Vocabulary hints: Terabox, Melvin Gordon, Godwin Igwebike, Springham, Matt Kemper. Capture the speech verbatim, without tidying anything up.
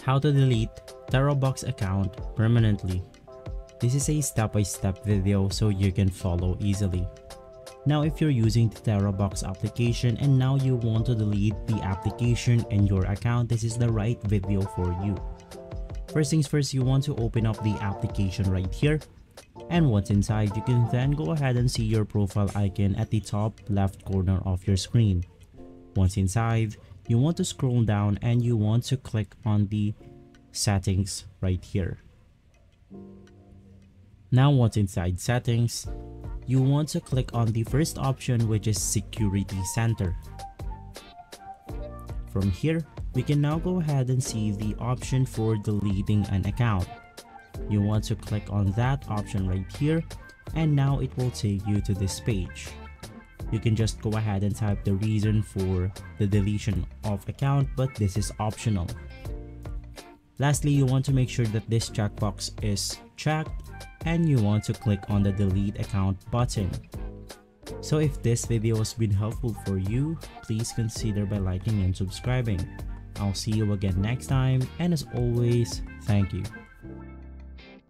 How to delete Terabox account permanently. This is a step-by-step video so you can follow easily. Now if you're using the Terabox application and now you want to delete the application and your account, this is the right video for you. First things first, you want to open up the application right here. And once inside, you can then go ahead and see your profile icon at the top left corner of your screen. Once inside, you want to scroll down and you want to click on the settings right here. Now once inside settings, you want to click on the first option, which is Security Center. From here, we can now go ahead and see the option for deleting an account. You want to click on that option right here, and now it will take you to this page. You can just go ahead and type the reason for the deletion of account, but this is optional. Lastly, you want to make sure that this checkbox is checked, and you want to click on the delete account button. So if this video has been helpful for you, please consider by liking and subscribing. I'll see you again next time, and as always, thank you.